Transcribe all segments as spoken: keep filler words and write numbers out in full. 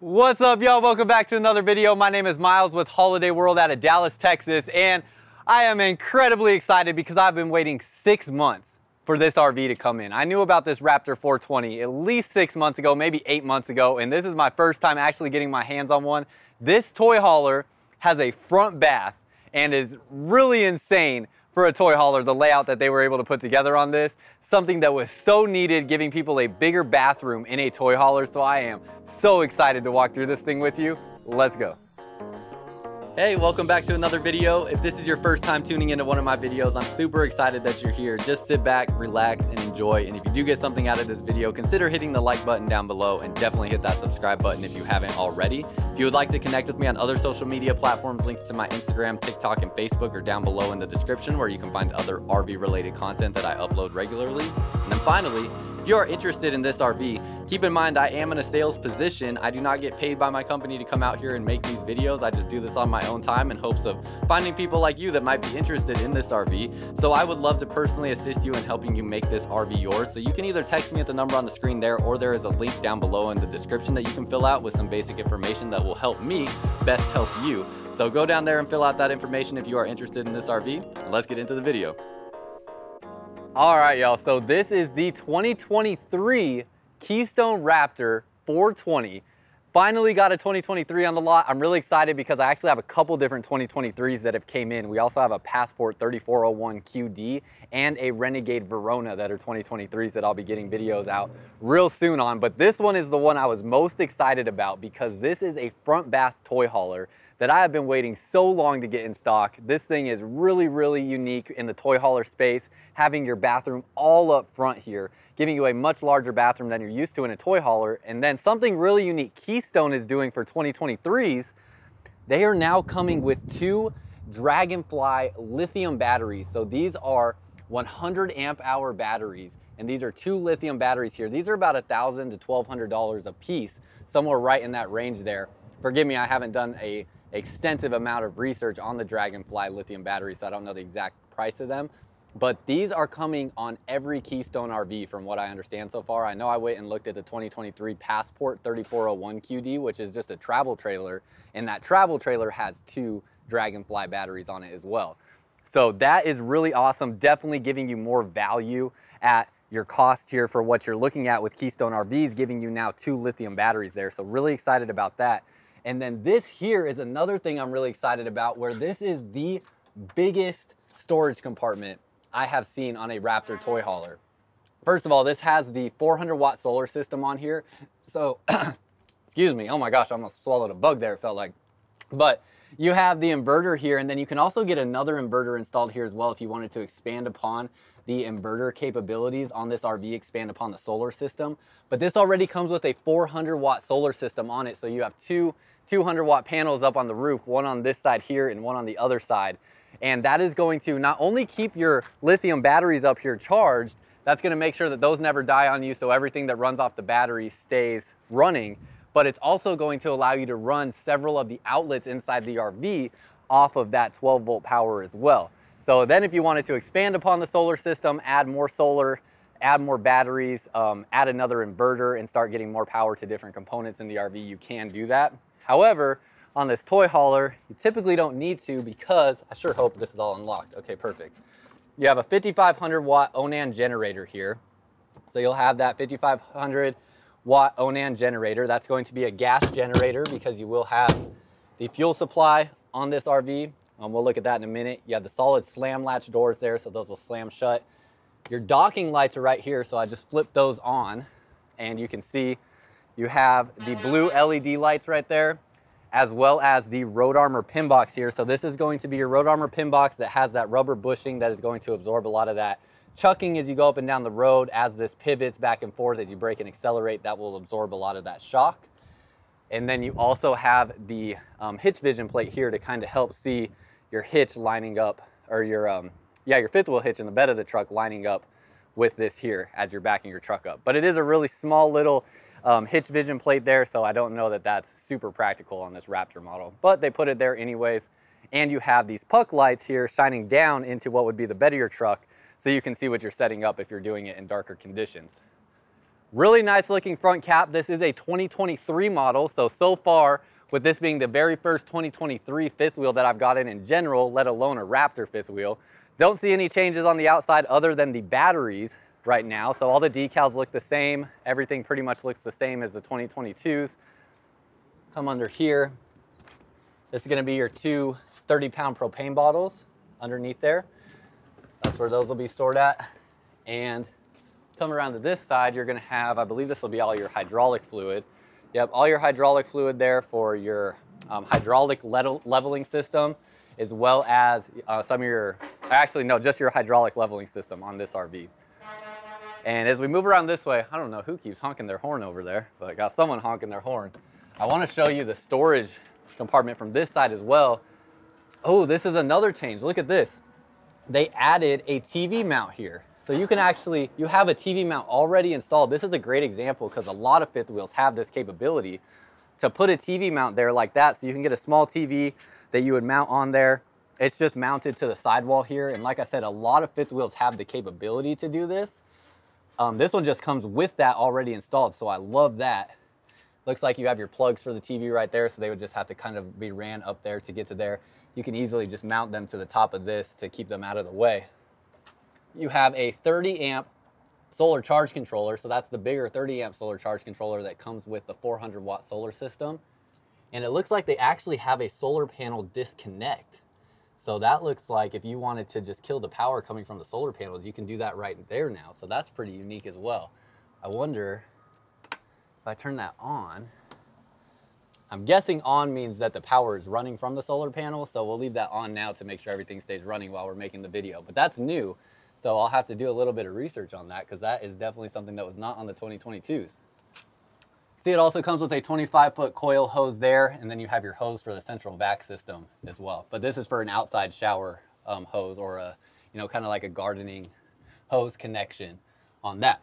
What's up, y'all? Welcome back to another video. My name is Miles with Holiday World out of Dallas, Texas, and I am incredibly excited because I've been waiting six months for this R V to come in. I knew about this Raptor four twenty at least six months ago, maybe eight months ago, and this is my first time actually getting my hands on one. This toy hauler has a front bath and is really insane for a toy hauler, the layout that they were able to put together on this. Something that was so needed, giving people a bigger bathroom in a toy hauler. So I am so excited to walk through this thing with you. Let's go. Hey, welcome back to another video. If this is your first time tuning into one of my videos, I'm super excited that you're here. Just sit back, relax, and enjoy. And if you do get something out of this video, consider hitting the like button down below and definitely hit that subscribe button if you haven't already. If you would like to connect with me on other social media platforms, links to my Instagram, TikTok, and Facebook are down below in the description where you can find other R V-related content that I upload regularly. And then finally, if you are interested in this R V, keep in mind I am in a sales position. I do not get paid by my company to come out here and make these videos. I just do this on my own time in hopes of finding people like you that might be interested in this R V. So I would love to personally assist you in helping you make this R V yours. So you can either text me at the number on the screen there, or there is a link down below in the description that you can fill out with some basic information that will help me best help you. So go down there and fill out that information if you are interested in this R V. And let's get into the video. All right, y'all, so this is the twenty twenty-three Keystone Raptor four twenty. Finally got a twenty twenty-three on the lot. I'm really excited because I actually have a couple different twenty twenty-threes that have came in. We also have a Passport thirty-four oh one Q D and a Renegade Verona that are twenty twenty-threes that I'll be getting videos out real soon on. But this one is the one I was most excited about because this is a front bath toy hauler that I have been waiting so long to get in stock. This thing is really, really unique in the toy hauler space, having your bathroom all up front here, giving you a much larger bathroom than you're used to in a toy hauler. And then something really unique Keystone is doing for twenty twenty-threes, they are now coming with two Dragonfly lithium batteries. So these are one hundred amp hour batteries, and these are two lithium batteries here. These are about a thousand to twelve hundred dollars a piece, somewhere right in that range there. Forgive me, I haven't done a extensive amount of research on the Dragonfly lithium battery, so I don't know the exact price of them, but these are coming on every Keystone R V from what I understand so far. I know I went and looked at the twenty twenty-three Passport thirty-four oh one Q D, which is just a travel trailer, and that travel trailer has two Dragonfly batteries on it as well. So that is really awesome, definitely giving you more value at your cost here for what you're looking at with Keystone R Vs, giving you now two lithium batteries there. So really excited about that. And then this here is another thing I'm really excited about, where this is the biggest storage compartment I have seen on a Raptor toy hauler. First of all, this has the four hundred watt solar system on here. So, excuse me, oh my gosh, I almost swallowed a bug there, it felt like. But you have the inverter here, and then you can also get another inverter installed here as well if you wanted to expand upon the inverter capabilities on this R V, expand upon the solar system. But this already comes with a four hundred watt solar system on it, so you have two two hundred watt panels up on the roof, one on this side here and one on the other side. And that is going to not only keep your lithium batteries up here charged, that's going to make sure that those never die on you, so everything that runs off the battery stays running, but it's also going to allow you to run several of the outlets inside the R V off of that twelve volt power as well. So then if you wanted to expand upon the solar system, add more solar, add more batteries, um, add another inverter and start getting more power to different components in the R V, you can do that. However, on this toy hauler, you typically don't need to because, I sure hope this is all unlocked. Okay, perfect. You have a fifty-five hundred watt Onan generator here. So you'll have that fifty-five hundred watt Onan generator. That's going to be a gas generator because you will have the fuel supply on this R V. Um, we'll look at that in a minute. You have the solid slam latch doors there, so those will slam shut. Your docking lights are right here, so I just flipped those on, and you can see you have the blue L E D lights right there, as well as the Road Armor pin box here. So this is going to be your Road Armor pin box that has that rubber bushing that is going to absorb a lot of that chucking as you go up and down the road. As this pivots back and forth, as you brake and accelerate, that will absorb a lot of that shock. And then you also have the um, hitch vision plate here to kind of help see your hitch lining up, or your, um, yeah, your fifth wheel hitch in the bed of the truck lining up with this here as you're backing your truck up. But it is a really small little um, hitch vision plate there, so I don't know that that's super practical on this Raptor model, but they put it there anyways. And you have these puck lights here shining down into what would be the bed of your truck, so you can see what you're setting up if you're doing it in darker conditions. Really nice looking front cap. This is a twenty twenty-three model, so so far, with this being the very first twenty twenty-three fifth wheel that I've gotten in general, let alone a Raptor fifth wheel. Don't see any changes on the outside other than the batteries right now, so all the decals look the same. Everything pretty much looks the same as the twenty twenty-twos. Come under here. This is gonna be your two thirty pound propane bottles underneath there. That's where those will be stored at. And come around to this side, you're gonna have, I believe this will be all your hydraulic fluid. Yep, all your hydraulic fluid there for your um, hydraulic le leveling system, as well as uh, some of your, actually no, just your hydraulic leveling system on this R V. And as we move around this way, I don't know who keeps honking their horn over there, but I got someone honking their horn. I wanna show you the storage compartment from this side as well. Oh, this is another change, look at this. They added a T V mount here. So you can actually, you have a T V mount already installed. This is a great example because a lot of fifth wheels have this capability to put a T V mount there like that. So you can get a small T V that you would mount on there. It's just mounted to the sidewall here. And like I said, a lot of fifth wheels have the capability to do this. Um, this one just comes with that already installed. So I love that. Looks like you have your plugs for the T V right there. So they would just have to kind of be ran up there to get to there. You can easily just mount them to the top of this to keep them out of the way. You have a thirty amp solar charge controller. So that's the bigger thirty amp solar charge controller that comes with the four hundred watt solar system. And it looks like they actually have a solar panel disconnect. So that looks like if you wanted to just kill the power coming from the solar panels, you can do that right there now. So that's pretty unique as well. I wonder if I turn that on, I'm guessing on means that the power is running from the solar panel. So we'll leave that on now to make sure everything stays running while we're making the video, but that's new. So I'll have to do a little bit of research on that because that is definitely something that was not on the twenty twenty-twos. See, it also comes with a twenty-five foot coil hose there, and then you have your hose for the central vac system as well. But this is for an outside shower um, hose or a, you know, kind of like a gardening hose connection on that.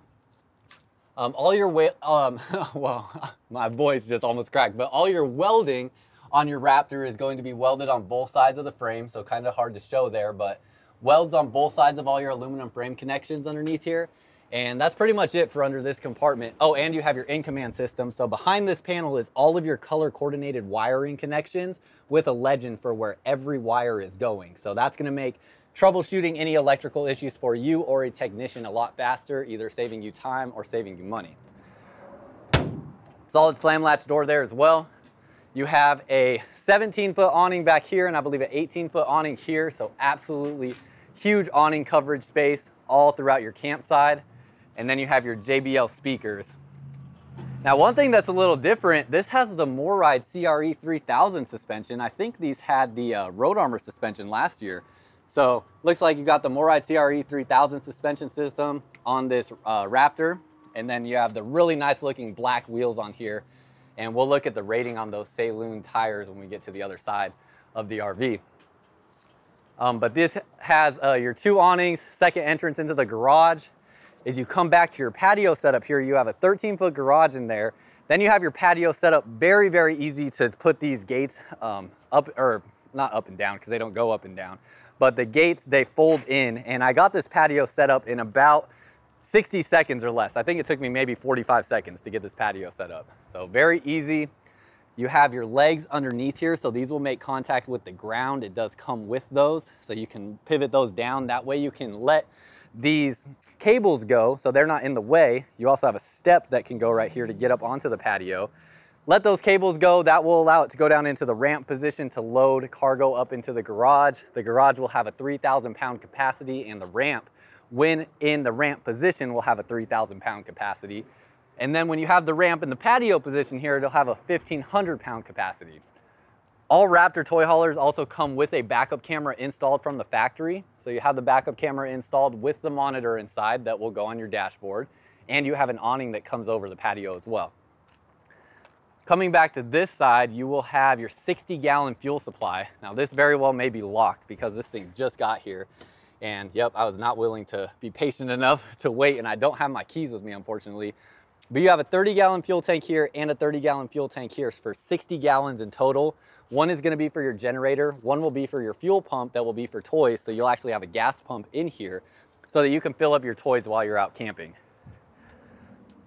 Um, all your, um, well, my voice just almost cracked, but all your welding on your Raptor is going to be welded on both sides of the frame. So kind of hard to show there, but welds on both sides of all your aluminum frame connections underneath here. And that's pretty much it for under this compartment. Oh, and you have your in-command system. So behind this panel is all of your color coordinated wiring connections with a legend for where every wire is going. So that's gonna make troubleshooting any electrical issues for you or a technician a lot faster, either saving you time or saving you money. Solid slam latch door there as well. You have a seventeen foot awning back here and I believe an eighteen foot awning here. So absolutely huge awning coverage space all throughout your campsite. And then you have your J B L speakers. Now, one thing that's a little different, this has the MoreRide C R E three thousand suspension. I think these had the uh, Road Armor suspension last year. So looks like you got the MoreRide C R E three thousand suspension system on this uh, Raptor. And then you have the really nice looking black wheels on here. And we'll look at the rating on those Sailun tires when we get to the other side of the R V. Um, but this has uh, your two awnings, second entrance into the garage. As you come back to your patio setup here, you have a thirteen foot garage in there. Then you have your patio setup. Very, very easy to put these gates um, up, or not up and down because they don't go up and down, but the gates, they fold in. And I got this patio set up in about sixty seconds or less. I think it took me maybe forty-five seconds to get this patio set up. So very easy. You have your legs underneath here. So these will make contact with the ground. It does come with those. So you can pivot those down. That way you can let these cables go so they're not in the way. You also have a step that can go right here to get up onto the patio. Let those cables go. That will allow it to go down into the ramp position to load cargo up into the garage. The garage will have a three thousand pound capacity and the ramp, when in the ramp position, will have a three thousand pound capacity. And then when you have the ramp in the patio position here, it'll have a fifteen hundred pound capacity. All Raptor toy haulers also come with a backup camera installed from the factory. So you have the backup camera installed with the monitor inside that will go on your dashboard. And you have an awning that comes over the patio as well. Coming back to this side, you will have your sixty gallon fuel supply. Now this very well may be locked because this thing just got here. And yep, I was not willing to be patient enough to wait, and I don't have my keys with me, unfortunately. But you have a thirty gallon fuel tank here and a thirty gallon fuel tank here for sixty gallons in total. One is gonna be for your generator. One will be for your fuel pump that will be for toys. So you'll actually have a gas pump in here so that you can fill up your toys while you're out camping.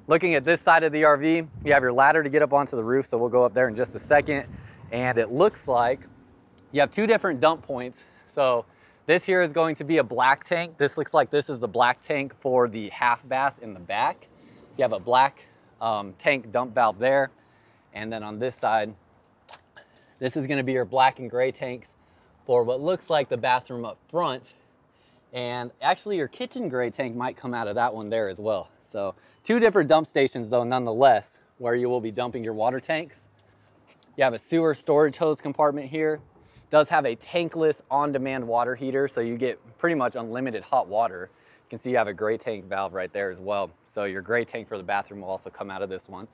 Looking at this side of the R V, you have your ladder to get up onto the roof, so we'll go up there in just a second. And it looks like you have two different dump points. So this here is going to be a black tank. This looks like this is the black tank for the half bath in the back. So you have a black um, tank dump valve there. And then on this side, this is gonna be your black and gray tanks for what looks like the bathroom up front. And actually your kitchen gray tank might come out of that one there as well. So two different dump stations though, nonetheless, where you will be dumping your water tanks. You have a sewer storage hose compartment here. It does have a tankless on-demand water heater, so you get pretty much unlimited hot water. You can see you have a gray tank valve right there as well. So your gray tank for the bathroom will also come out of this one.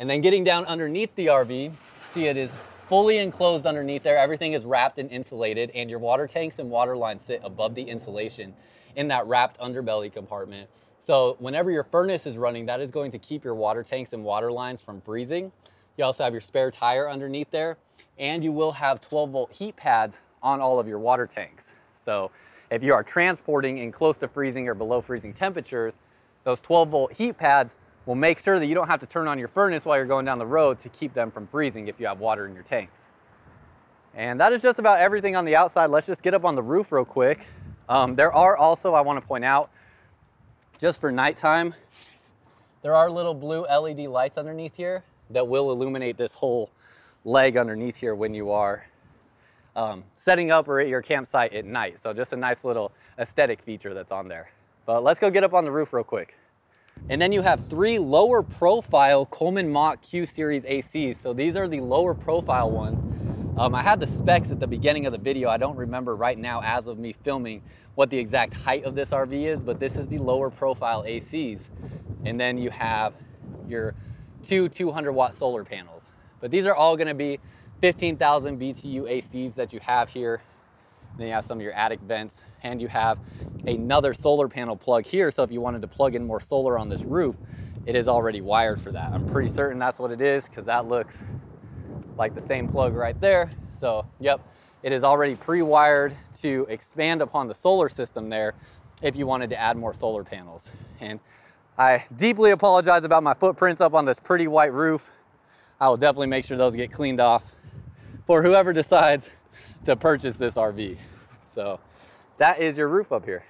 And then getting down underneath the R V, see it is fully enclosed underneath there. Everything is wrapped and insulated, and your water tanks and water lines sit above the insulation in that wrapped underbelly compartment. So whenever your furnace is running, that is going to keep your water tanks and water lines from freezing. You also have your spare tire underneath there, and you will have twelve volt heat pads on all of your water tanks. So if you are transporting in close to freezing or below freezing temperatures, those twelve volt heat pads will make sure that you don't have to turn on your furnace while you're going down the road to keep them from freezing if you have water in your tanks. And that is just about everything on the outside. Let's just get up on the roof real quick. Um, there are also, I want to point out, just for nighttime, there are little blue L E D lights underneath here that will illuminate this whole leg underneath here when you are um, setting up or at your campsite at night. So just a nice little aesthetic feature that's on there. But let's go get up on the roof real quick. And then you have three lower profile Coleman Mach Q series A Cs. So these are the lower profile ones. Um, I had the specs at the beginning of the video. I don't remember right now as of me filming what the exact height of this R V is, but this is the lower profile A Cs. And then you have your two two hundred watt solar panels. But these are all gonna be fifteen thousand B T U A Cs that you have here. And then you have some of your attic vents, and you have another solar panel plug here. So if you wanted to plug in more solar on this roof, it is already wired for that. I'm pretty certain that's what it is, because that looks like the same plug right there. So yep, it is already pre-wired to expand upon the solar system there if you wanted to add more solar panels. And I deeply apologize about my footprints up on this pretty white roof. I will definitely make sure those get cleaned off for whoever decides to purchase this R V. So that is your roof up here.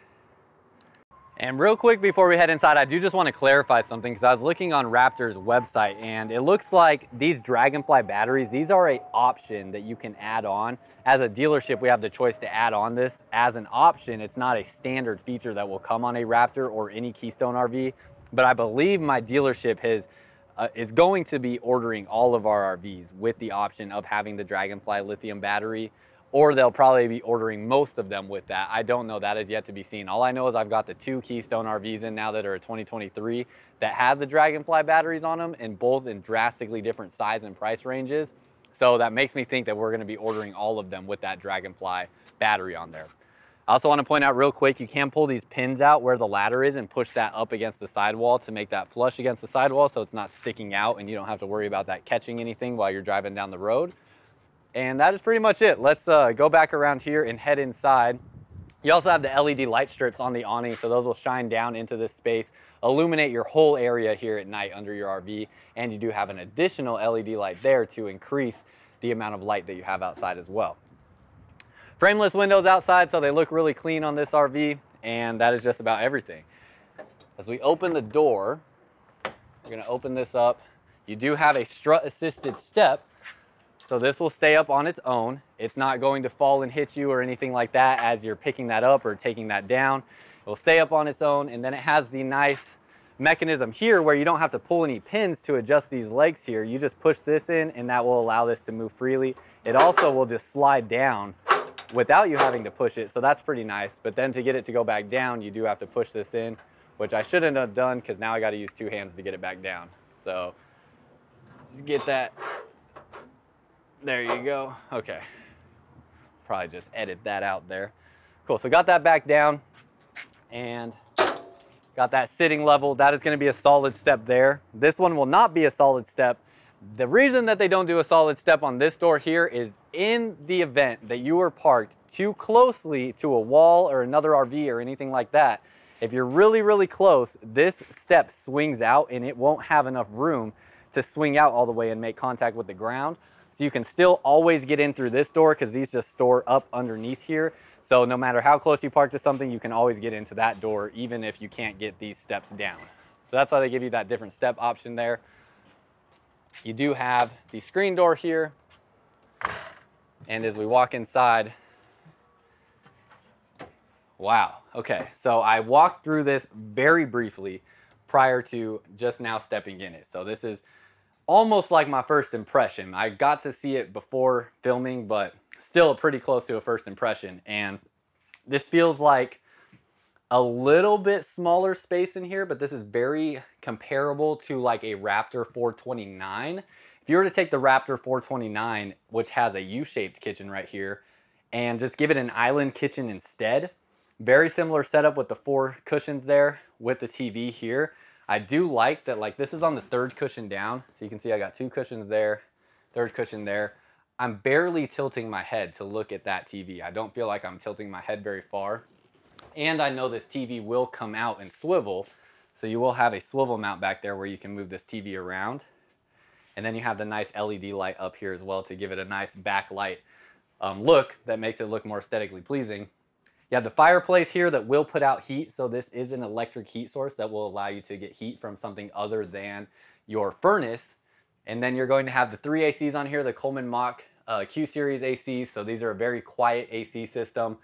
And real quick before we head inside, I do just want to clarify something, because I was looking on Raptor's website, and it looks like these Dragonfly batteries, these are an option that you can add on. As a dealership, we have the choice to add on this as an option. It's not a standard feature that will come on a Raptor or any Keystone R V. But I believe my dealership has, uh, is going to be ordering all of our R Vs with the option of having the Dragonfly lithium battery, or they'll probably be ordering most of them with that. I don't know, that is yet to be seen. All I know is I've got the two Keystone R Vs in now that are a twenty twenty-three that have the Dragonfly batteries on them, and both in drastically different size and price ranges. So that makes me think that we're gonna be ordering all of them with that Dragonfly battery on there. I also want to point out real quick, you can pull these pins out where the ladder is and push that up against the sidewall to make that flush against the sidewall, so it's not sticking out and you don't have to worry about that catching anything while you're driving down the road. And that is pretty much it. Let's uh, go back around here and head inside. You also have the L E D light strips on the awning, so those will shine down into this space, illuminate your whole area here at night under your R V, and you do have an additional L E D light there to increase the amount of light that you have outside as well. Frameless windows outside, so they look really clean on this R V, and that is just about everything. As we open the door, we're gonna open this up. You do have a strut-assisted step, so this will stay up on its own. It's not going to fall and hit you or anything like that as you're picking that up or taking that down. It will stay up on its own, and then it has the nice mechanism here where you don't have to pull any pins to adjust these legs here. You just push this in, and that will allow this to move freely. It also will just slide down without you having to push it, so that's pretty nice. But then to get it to go back down, you do have to push this in, which I shouldn't have done, because now I got to use two hands to get it back down. So just get that, there you go. Okay, probably just edit that out there. Cool, so got that back down and got that sitting level. That is going to be a solid step there. This one will not be a solid step. The reason that they don't do a solid step on this door here is in the event that you are parked too closely to a wall or another R V or anything like that, If you're really, really close, this step swings out and it won't have enough room to swing out all the way and make contact with the ground. So you can still always get in through this door because these just store up underneath here. So no matter how close you park to something, you can always get into that door, even if you can't get these steps down. So that's why they give you that different step option there. You do have the screen door here. And as we walk inside, wow, okay. So I walked through this very briefly prior to just now stepping in it. So this is almost like my first impression. I got to see it before filming, but still pretty close to a first impression. And this feels like a little bit smaller space in here, but this is very comparable to like a Raptor four twenty-nine. If you were to take the Raptor four twenty-nine, which has a U-shaped kitchen right here, and just give it an island kitchen instead, very similar setup with the four cushions there with the T V here. I do like that, like this is on the third cushion down. So you can see I got two cushions there, third cushion there. I'm barely tilting my head to look at that T V. I don't feel like I'm tilting my head very far. And I know this T V will come out and swivel. So you will have a swivel mount back there where you can move this T V around. And then you have the nice L E D light up here as well to give it a nice backlight um, look that makes it look more aesthetically pleasing. You have the fireplace here that will put out heat. So this is an electric heat source that will allow you to get heat from something other than your furnace. And then you're going to have the three A Cs on here, the Coleman Mach uh, Q series A Cs. So these are a very quiet A C system,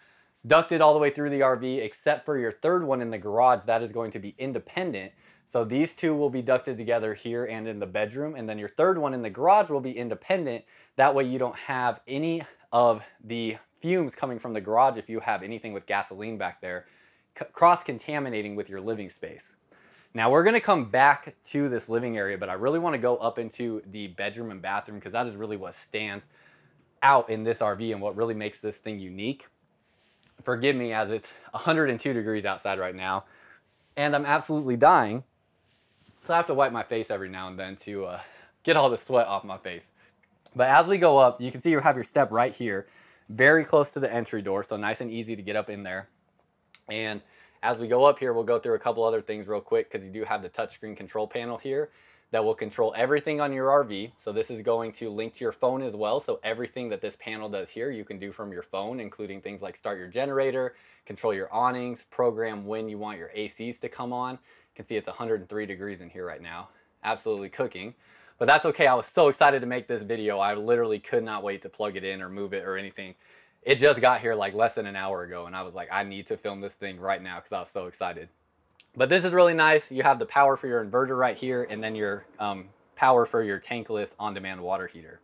ducted all the way through the R V, except for your third one in the garage. That is going to be independent. So these two will be ducted together here and in the bedroom. And then your third one in the garage will be independent. That way you don't have any of the fumes coming from the garage if you have anything with gasoline back there, cross-contaminating with your living space. Now we're gonna come back to this living area, but I really wanna go up into the bedroom and bathroom because that is really what stands out in this R V and what really makes this thing unique. Forgive me as it's one hundred two degrees outside right now and I'm absolutely dying. So I have to wipe my face every now and then to uh, get all the sweat off my face. But as we go up, you can see you have your step right here, very close to the entry door, so nice and easy to get up in there. And as we go up here, we'll go through a couple other things real quick because you do have the touchscreen control panel here that will control everything on your R V. So this is going to link to your phone as well. So everything that this panel does here, you can do from your phone, including things like start your generator, control your awnings, program when you want your A Cs to come on. You can see it's one hundred three degrees in here right now. Absolutely cooking, but that's okay. I was so excited to make this video. I literally could not wait to plug it in or move it or anything. It just got here like less than an hour ago and I was like, I need to film this thing right now because I was so excited. But this is really nice. You have the power for your inverter right here and then your um, power for your tankless on-demand water heater.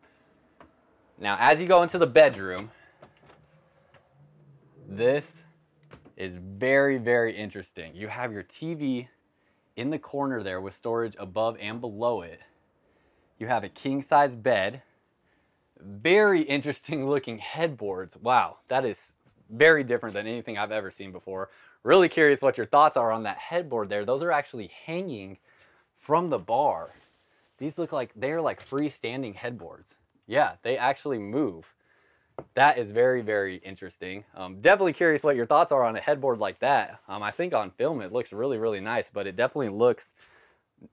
Now, as you go into the bedroom, this is very, very interesting. You have your T V in the corner there with storage above and below it. You have a king-size bed, very interesting looking headboards. Wow, that is very different than anything I've ever seen before. Really curious what your thoughts are on that headboard there. Those are actually hanging from the bar. These look like they're like freestanding headboards. Yeah, they actually move. That is very, very interesting. Um, definitely curious what your thoughts are on a headboard like that. Um, I think on film it looks really, really nice, but it definitely looks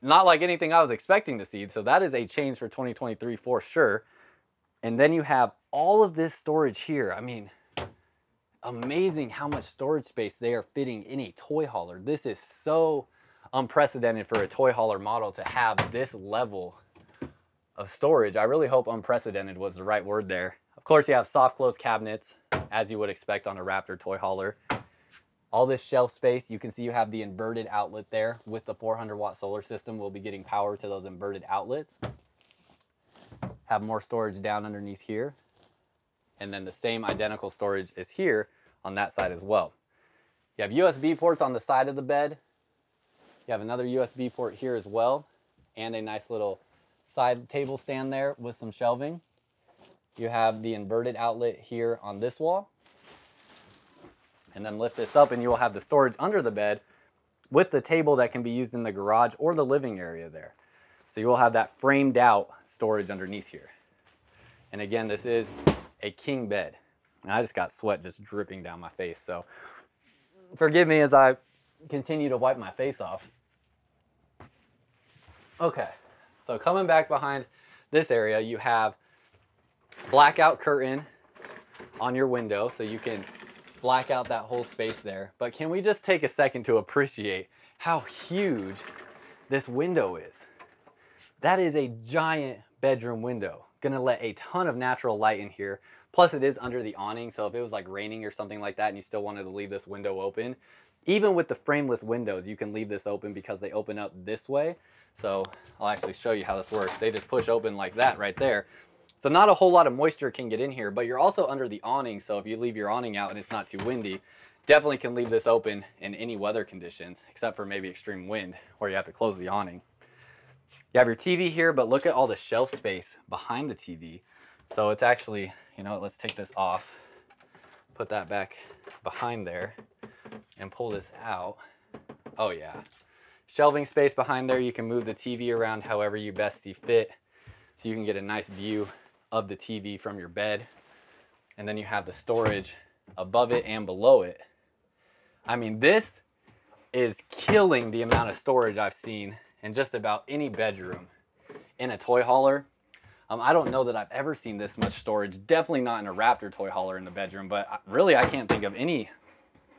not like anything I was expecting to see. So that is a change for twenty twenty-three for sure. And then you have all of this storage here. I mean, amazing how much storage space they are fitting in a toy hauler. This is so unprecedented for a toy hauler model to have this level of storage. I really hope unprecedented was the right word there. Of course, you have soft close cabinets, as you would expect on a Raptor toy hauler. All this shelf space, you can see you have the inverted outlet there with the four hundred watt solar system. We'll be getting power to those inverted outlets. Have more storage down underneath here. And then the same identical storage is here on that side as well. You have U S B ports on the side of the bed. You have another U S B port here as well. And a nice little side table stand there with some shelving. You have the inverted outlet here on this wall. And then lift this up and you will have the storage under the bed with the table that can be used in the garage or the living area there. So you will have that framed out storage underneath here. And again, this is a king bed. And I just got sweat just dripping down my face. So forgive me as I continue to wipe my face off. Okay, so coming back behind this area, you have blackout curtain on your window, so you can black out that whole space there. But can we just take a second to appreciate how huge this window is? That is a giant bedroom window. Gonna let a ton of natural light in here. Plus it is under the awning, so if it was like raining or something like that and you still wanted to leave this window open, even with the frameless windows, you can leave this open because they open up this way. So I'll actually show you how this works. They just push open like that right there. So not a whole lot of moisture can get in here, but you're also under the awning, so if you leave your awning out and it's not too windy, definitely can leave this open in any weather conditions, except for maybe extreme wind, where you have to close the awning. You have your T V here, but look at all the shelf space behind the T V. So it's actually, you know, let's take this off, put that back behind there, and pull this out. Oh yeah. Shelving space behind there, you can move the T V around however you best see fit, so you can get a nice view of the T V from your bed. And then you have the storage above it and below it. I mean, this is killing the amount of storage I've seen in just about any bedroom in a toy hauler. Um, I don't know that I've ever seen this much storage, definitely not in a Raptor toy hauler in the bedroom, but really I can't think of any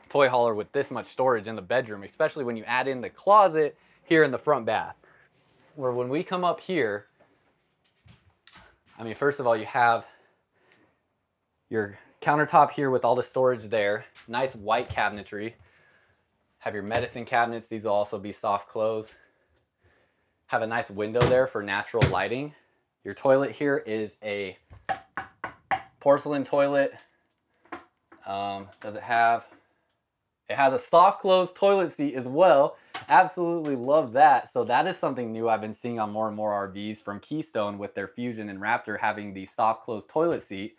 toy hauler with this much storage in the bedroom, especially when you add in the closet here in the front bath. Where when we come up here, I mean, first of all, you have your countertop here with all the storage there, nice white cabinetry. Have your medicine cabinets, these will also be soft close. Have a nice window there for natural lighting. Your toilet here is a porcelain toilet. Um, does it have, it has a soft close toilet seat as well. Absolutely love that. So that is something new I've been seeing on more and more R Vs from Keystone, with their Fusion and Raptor having the soft close toilet seat.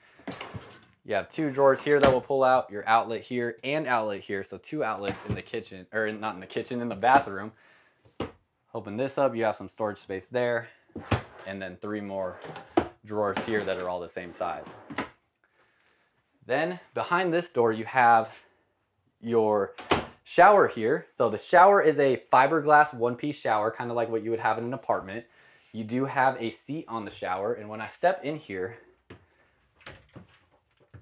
You have two drawers here that will pull out, your outlet here and outlet here. So two outlets in the kitchen, or not in the kitchen, in the bathroom. Open this up, you have some storage space there. And then three more drawers here that are all the same size. Then behind this door, you have your shower here. So the shower is a fiberglass one-piece shower, kind of like what you would have in an apartment. You do have a seat on the shower, and when I step in here,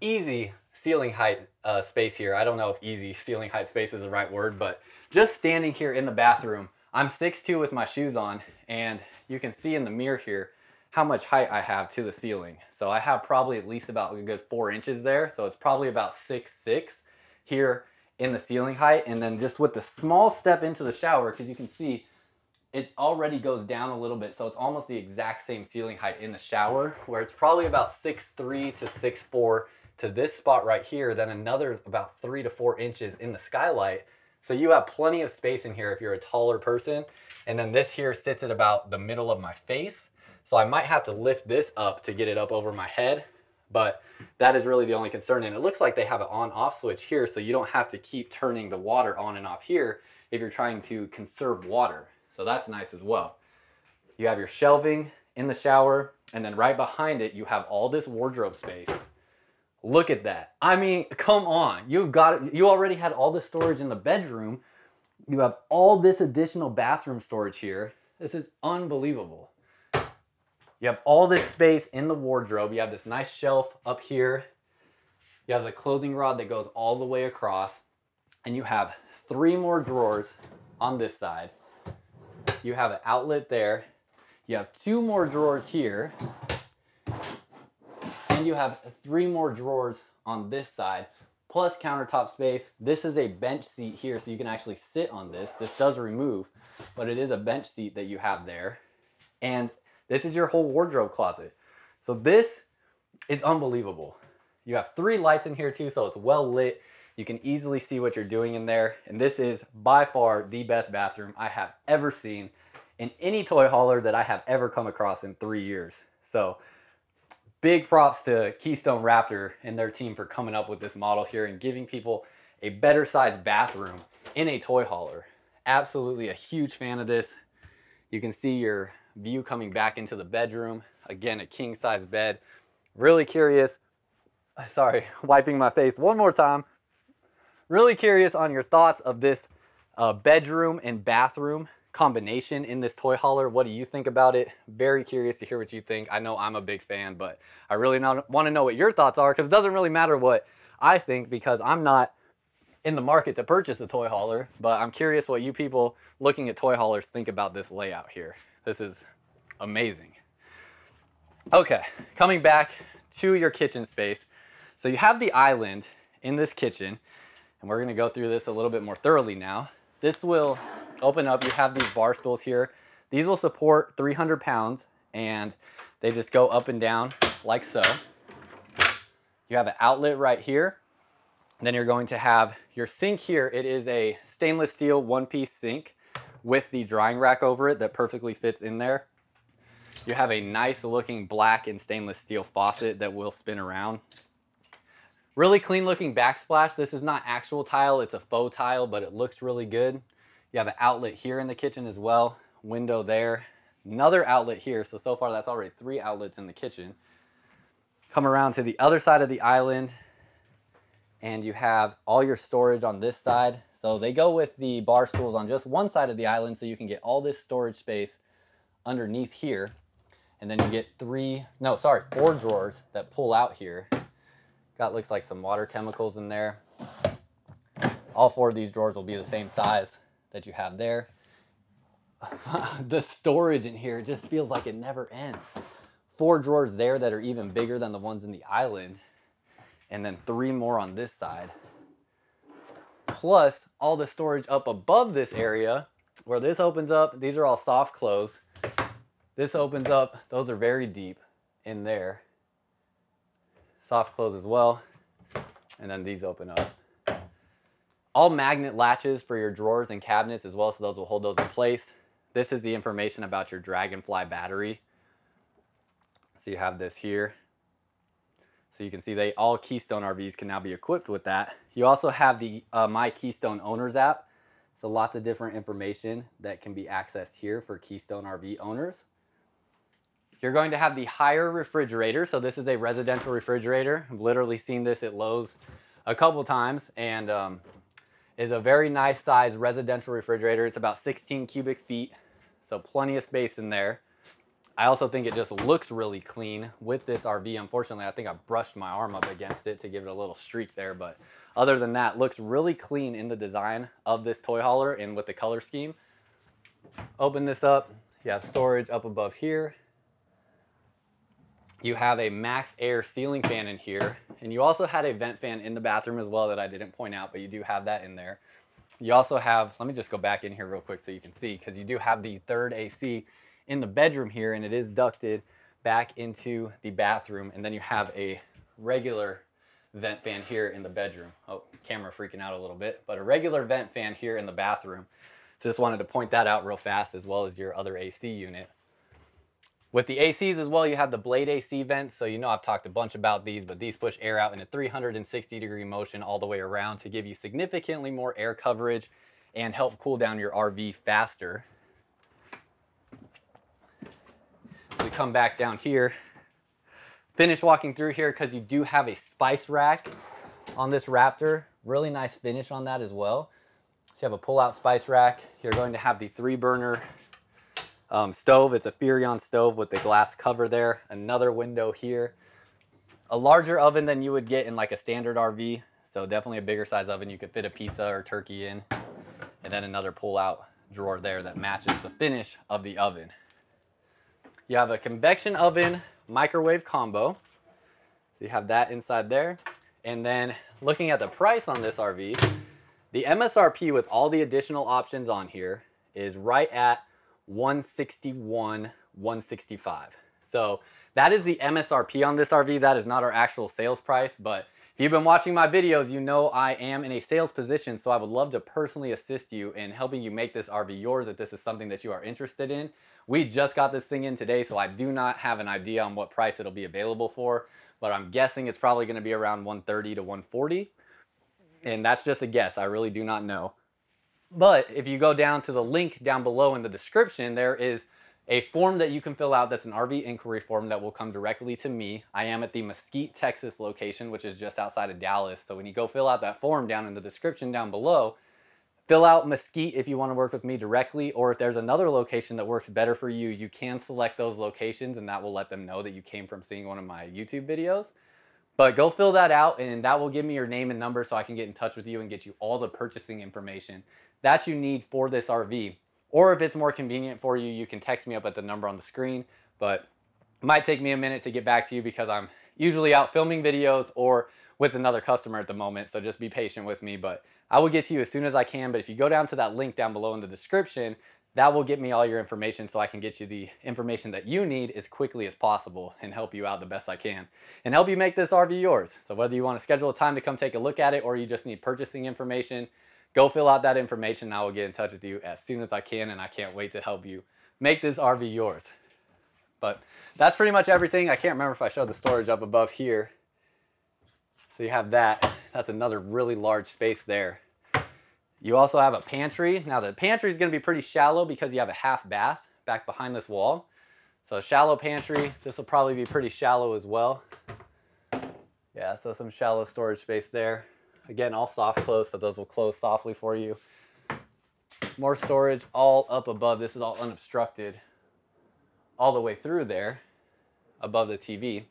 easy ceiling height uh, space here. I don't know if easy ceiling height space is the right word, but just standing here in the bathroom, I'm six two with my shoes on, and you can see in the mirror here how much height I have to the ceiling. So I have probably at least about a good four inches there, so it's probably about six six here in the ceiling height. And then just with the small step into the shower, because you can see it already goes down a little bit, so it's almost the exact same ceiling height in the shower, where it's probably about six three to six four to this spot right here, then another about three to four inches in the skylight. So you have plenty of space in here if you're a taller person. And then this here sits at about the middle of my face, so I might have to lift this up to get it up over my head, but that is really the only concern. And it looks like they have an on-off switch here, so you don't have to keep turning the water on and off here if you're trying to conserve water. So that's nice as well. You have your shelving in the shower, and then right behind it, you have all this wardrobe space. Look at that. I mean, come on. You've got, you already had all the storage in the bedroom. You have all this additional bathroom storage here. This is unbelievable. You have all this space in the wardrobe. You have this nice shelf up here. You have the clothing rod that goes all the way across, and you have three more drawers on this side. You have an outlet there. You have two more drawers here. And you have three more drawers on this side, plus countertop space. This is a bench seat here, so you can actually sit on this. This does remove, but it is a bench seat that you have there. And this is your whole wardrobe closet. So this is unbelievable. You have three lights in here too, so it's well lit. You can easily see what you're doing in there. And this is by far the best bathroom I have ever seen in any toy hauler that I have ever come across in three years. So big props to Keystone Raptor and their team for coming up with this model here and giving people a better sized bathroom in a toy hauler. Absolutely a huge fan of this. You can see your view coming back into the bedroom. Again, a king size bed. Really curious, sorry, wiping my face one more time. Really curious on your thoughts of this uh, bedroom and bathroom combination in this toy hauler. What do you think about it? Very curious to hear what you think. I know I'm a big fan, but I really not want to know what your thoughts are, because it doesn't really matter what I think, because I'm not in the market to purchase a toy hauler, but I'm curious what you people looking at toy haulers think about this layout here. This is amazing. Okay, coming back to your kitchen space. So you have the island in this kitchen, and we're gonna go through this a little bit more thoroughly now. This will open up, you have these bar stools here. These will support three hundred pounds, and they just go up and down like so. You have an outlet right here. Then you're going to have your sink here. It is a stainless steel one-piece sink with the drying rack over it that perfectly fits in there. You have a nice looking black and stainless steel faucet that will spin around. Really clean looking backsplash. This is not actual tile, it's a faux tile, but it looks really good. You have an outlet here in the kitchen as well, window there, another outlet here. So, so far that's already three outlets in the kitchen. Come around to the other side of the island, and you have all your storage on this side. So they go with the bar stools on just one side of the island, so you can get all this storage space underneath here. And then you get three, no, sorry, four drawers that pull out here. Got looks like some water chemicals in there. All four of these drawers will be the same size that you have there. The storage in here just feels like it never ends. Four drawers there that are even bigger than the ones in the island, and then three more on this side. Plus all the storage up above this area where this opens up, these are all soft close. This opens up, those are very deep in there. Soft close as well. And then these open up. All magnet latches for your drawers and cabinets as well, so those will hold those in place. This is the information about your Dragonfly battery. So you have this here. So you can see they all Keystone R Vs can now be equipped with that. You also have the uh, My Keystone Owners app. So lots of different information that can be accessed here for Keystone R V owners. You're going to have the higher refrigerator. So this is a residential refrigerator. I've literally seen this at Lowe's a couple times, and um, is a very nice size residential refrigerator. It's about sixteen cubic feet, so plenty of space in there. I also think it just looks really clean with this R V. Unfortunately, I think I brushed my arm up against it to give it a little streak there, but other than that, looks really clean in the design of this toy hauler and with the color scheme. Open this up, you have storage up above here. You have a Max Air ceiling fan in here, and you also had a vent fan in the bathroom as well that I didn't point out, but you do have that in there. You also have, let me just go back in here real quick so you can see, because you do have the third A C in the bedroom here, and it is ducted back into the bathroom. And then you have a regular vent fan here in the bedroom. Oh, camera freaking out a little bit, but a regular vent fan here in the bathroom. So just wanted to point that out real fast, as well as your other A C unit. With the A Cs as well, you have the blade A C vents. So you know I've talked a bunch about these, but these push air out in a three hundred sixty degree motion all the way around to give you significantly more air coverage and help cool down your R V faster. We come back down here, finish walking through here, because you do have a spice rack on this Raptor. Really nice finish on that as well. So you have a pull-out spice rack. You're going to have the three-burner um, stove. It's a Furion stove with the glass cover there. Another window here. A larger oven than you would get in like a standard R V. So definitely a bigger size oven. You could fit a pizza or turkey in. And then another pull-out drawer there that matches the finish of the oven. You have a convection oven microwave combo. So you have that inside there. And then looking at the price on this R V, the M S R P with all the additional options on here is right at one sixty-one, one sixty-five. So that is the M S R P on this R V. That is not our actual sales price, but if you've been watching my videos, you know I am in a sales position, so I would love to personally assist you in helping you make this R V yours if this is something that you are interested in. We just got this thing in today, so I do not have an idea on what price it'll be available for, but I'm guessing it's probably going to be around one thirty to one forty, and that's just a guess. I really do not know. But if you go down to the link down below in the description, there is a form that you can fill out that's an R V inquiry form that will come directly to me. I am at the Mesquite, Texas location, which is just outside of Dallas. So when you go fill out that form down in the description down below, Fill out Mesquite if you want to work with me directly, or if there's another location that works better for you, you can select those locations and that will let them know that you came from seeing one of my YouTube videos. But go fill that out and that will give me your name and number so I can get in touch with you and get you all the purchasing information that you need for this R V. Or if it's more convenient for you, you can text me up at the number on the screen, but it might take me a minute to get back to you because I'm usually out filming videos or with another customer at the moment, so just be patient with me, but I will get to you as soon as I can. But if you go down to that link down below in the description, that will get me all your information so I can get you the information that you need as quickly as possible and help you out the best I can and help you make this R V yours. So whether you want to schedule a time to come take a look at it or you just need purchasing information, go fill out that information and I will get in touch with you as soon as I can, and I can't wait to help you make this R V yours. But that's pretty much everything. I can't remember if I showed the storage up above here. So you have that. That's another really large space there. You also have a pantry. Now the pantry is going to be pretty shallow because you have a half bath back behind this wall. So shallow pantry. This will probably be pretty shallow as well. Yeah, so some shallow storage space there. Again, all soft close, so those will close softly for you. More storage all up above. This is all unobstructed all the way through there above the T V.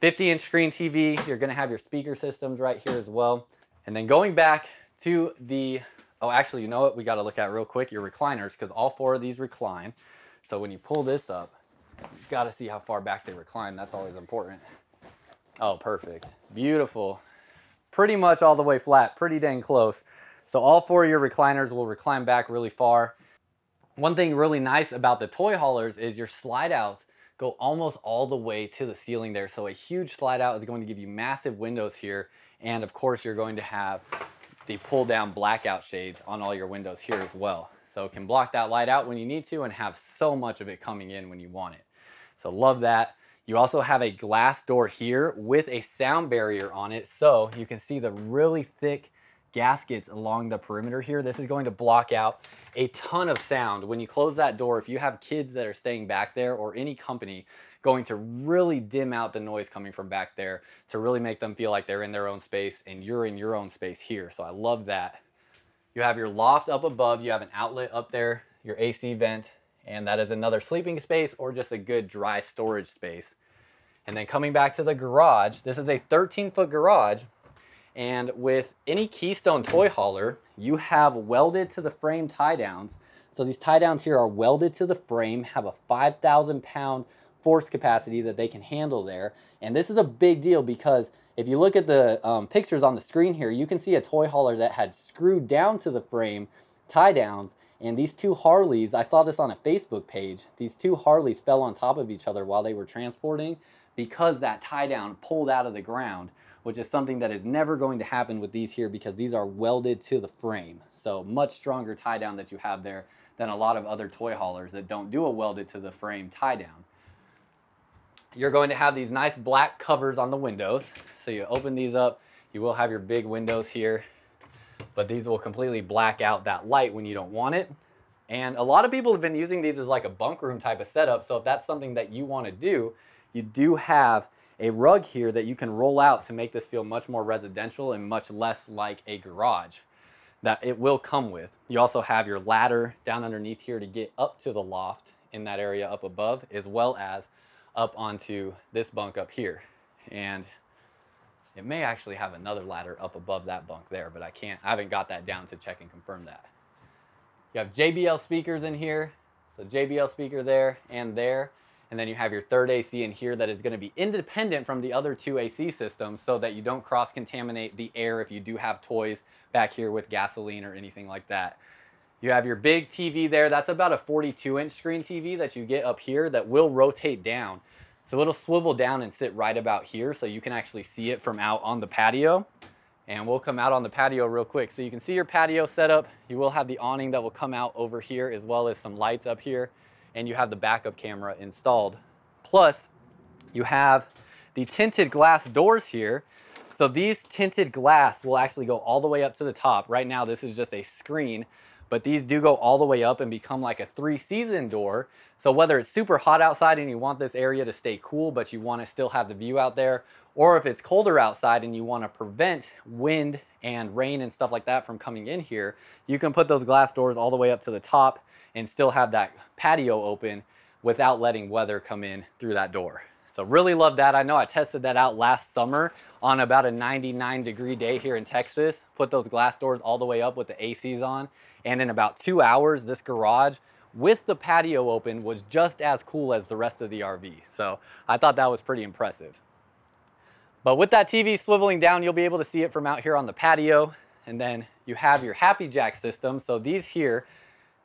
fifty inch screen T V, you're going to have your speaker systems right here as well. And then going back to the, oh actually, you know what, we got to look at real quick, your recliners, because all four of these recline. So when you pull this up, you've got to see how far back they recline. That's always important. Oh, perfect. Beautiful. Pretty much all the way flat, pretty dang close. So all four of your recliners will recline back really far. One thing really nice about the toy haulers is your slide outs go almost all the way to the ceiling there. So a huge slide out is going to give you massive windows here. And of course, you're going to have the pull down blackout shades on all your windows here as well. So it can block that light out when you need to and have so much of it coming in when you want it. So love that. You also have a glass door here with a sound barrier on it. So you can see the really thick gaskets along the perimeter here. This is going to block out a ton of sound. When you close that door, if you have kids that are staying back there or any company, going to really dim out the noise coming from back there to really make them feel like they're in their own space and you're in your own space here. So I love that. You have your loft up above. You have an outlet up there, your A C vent, and that is another sleeping space or just a good dry storage space. And then coming back to the garage, this is a thirteen foot garage. And with any Keystone toy hauler, you have welded to the frame tie downs. So these tie downs here are welded to the frame, have a five thousand pound force capacity that they can handle there. And this is a big deal because if you look at the um, pictures on the screen here, you can see a toy hauler that had screwed down to the frame tie downs. And these two Harleys, I saw this on a Facebook page, these two Harleys fell on top of each other while they were transporting because that tie down pulled out of the ground, which is something that is never going to happen with these here because these are welded to the frame. So much stronger tie down that you have there than a lot of other toy haulers that don't do a welded to the frame tie down. You're going to have these nice black covers on the windows. So you open these up, you will have your big windows here, but these will completely black out that light when you don't want it. And a lot of people have been using these as like a bunk room type of setup. So if that's something that you want to do, you do have a rug here that you can roll out to make this feel much more residential and much less like a garage that it will come with. You also have your ladder down underneath here to get up to the loft in that area up above, as well as up onto this bunk up here. And it may actually have another ladder up above that bunk there, but I can't, I haven't got that down to check and confirm that. You have J B L speakers in here. So J B L speaker there and there. And then you have your third A C in here that is going to be independent from the other two A C systems so that you don't cross-contaminate the air if you do have toys back here with gasoline or anything like that. You have your big T V there. That's about a forty-two inch screen T V that you get up here that will rotate down. So it'll swivel down and sit right about here so you can actually see it from out on the patio. And we'll come out on the patio real quick. So you can see your patio setup. You will have the awning that will come out over here as well as some lights up here. And you have the backup camera installed. Plus, you have the tinted glass doors here. So these tinted glass will actually go all the way up to the top. Right now, this is just a screen, but these do go all the way up and become like a three-season door. So whether it's super hot outside and you want this area to stay cool, but you want to still have the view out there, or if it's colder outside and you want to prevent wind and rain and stuff like that from coming in here, you can put those glass doors all the way up to the top and still have that patio open without letting weather come in through that door. So really love that. I know I tested that out last summer on about a ninety-nine degree day here in Texas, put those glass doors all the way up with the A Cs on, and in about two hours, this garage with the patio open was just as cool as the rest of the R V. So I thought that was pretty impressive. But with that T V swiveling down, you'll be able to see it from out here on the patio. And then you have your Happy Jack system. So these here,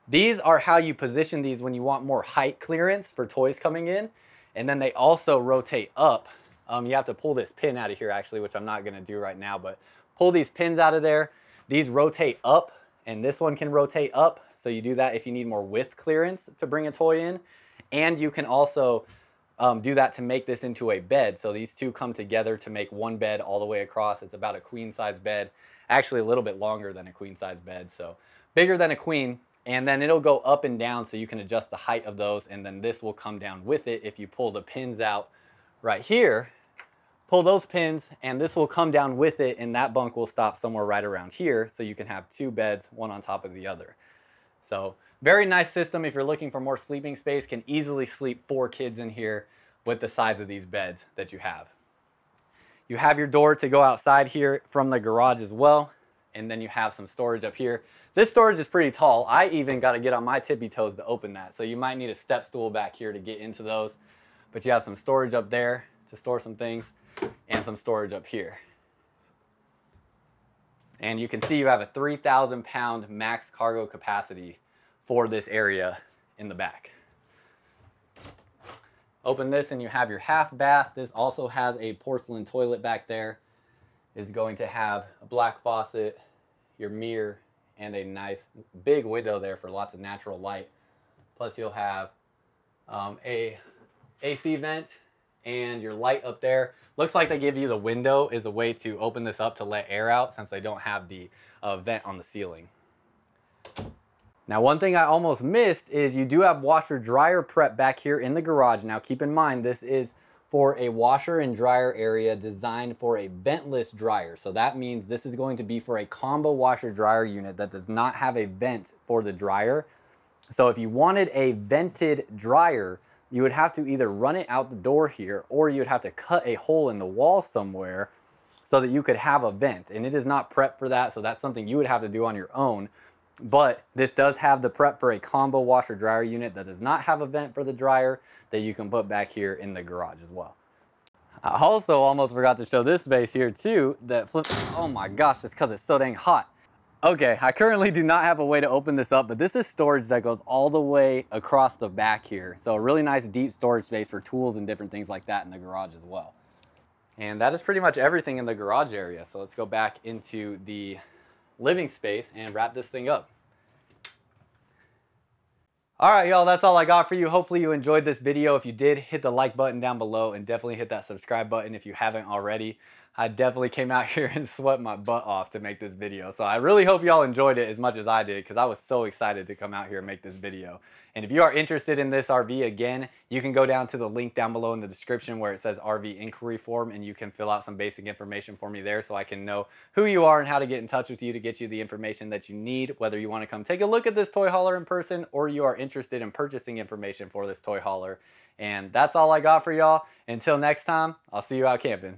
these are how you position these when you want more height clearance for toys coming in. And then they also rotate up. Um, you have to pull this pin out of here actually, which I'm not gonna do right now, but pull these pins out of there. These rotate up and this one can rotate up. So you do that if you need more width clearance to bring a toy in. And you can also um, do that to make this into a bed. So these two come together to make one bed all the way across. It's about a queen size bed, actually a little bit longer than a queen size bed. So bigger than a queen. And then it'll go up and down so you can adjust the height of those. And then this will come down with it. If you pull the pins out right here, pull those pins and this will come down with it. And that bunk will stop somewhere right around here. So you can have two beds, one on top of the other. So very nice system. If you're looking for more sleeping space, can easily sleep four kids in here with the size of these beds that you have. You have your door to go outside here from the garage as well. And then you have some storage up here. This storage is pretty tall. I even got to get on my tippy toes to open that. So you might need a step stool back here to get into those. But you have some storage up there to store some things and some storage up here. And you can see you have a three thousand pound max cargo capacity for this area in the back. Open this and you have your half bath. This also has a porcelain toilet back there. Is going to have a black faucet, your mirror, and a nice big window there for lots of natural light. Plus you'll have um, a A C vent and your light up there. Looks like they give you the window is a way to open this up to let air out since they don't have the uh, vent on the ceiling. Now one thing I almost missed is you do have washer dryer prep back here in the garage. Now keep in mind this is for a washer and dryer area designed for a ventless dryer. So that means this is going to be for a combo washer dryer unit that does not have a vent for the dryer. So if you wanted a vented dryer, you would have to either run it out the door here or you would have to cut a hole in the wall somewhere so that you could have a vent. And it is not prepped for that, so that's something you would have to do on your own. But this does have the prep for a combo washer dryer unit that does not have a vent for the dryer that you can put back here in the garage as well. I also almost forgot to show this space here too that flips. Oh my gosh, just because it's so dang hot. Okay, I currently do not have a way to open this up, but this is storage that goes all the way across the back here. So a really nice deep storage space for tools and different things like that in the garage as well. And that is pretty much everything in the garage area. So let's go back into the living space and wrap this thing up. All right, y'all, that's all I got for you. Hopefully you enjoyed this video. If you did, hit the like button down below and definitely hit that subscribe button if you haven't already. I definitely came out here and sweat my butt off to make this video. So I really hope y'all enjoyed it as much as I did because I was so excited to come out here and make this video. And if you are interested in this R V again, you can go down to the link down below in the description where it says R V inquiry form and you can fill out some basic information for me there so I can know who you are and how to get in touch with you to get you the information that you need, whether you want to come take a look at this toy hauler in person or you are interested in purchasing information for this toy hauler. And that's all I got for y'all. Until next time, I'll see you out camping.